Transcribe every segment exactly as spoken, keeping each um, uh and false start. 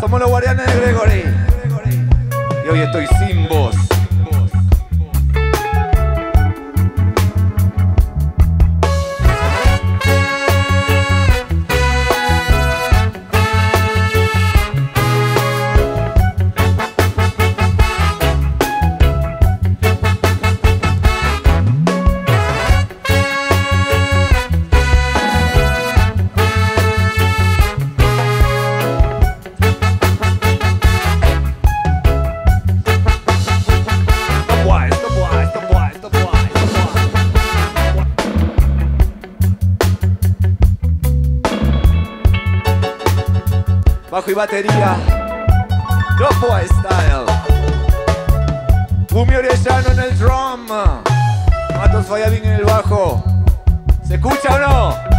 Somos los Guardianes de Gregory y hoy estoy sin voz. Bajo y batería, Club Style, Gummy Orellano en el drum, Matos Fallavín en el bajo. ¿Se escucha o no?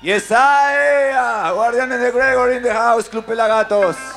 Yes, I, uh, Guardianes de Gregory in the house, Club Pelagatos.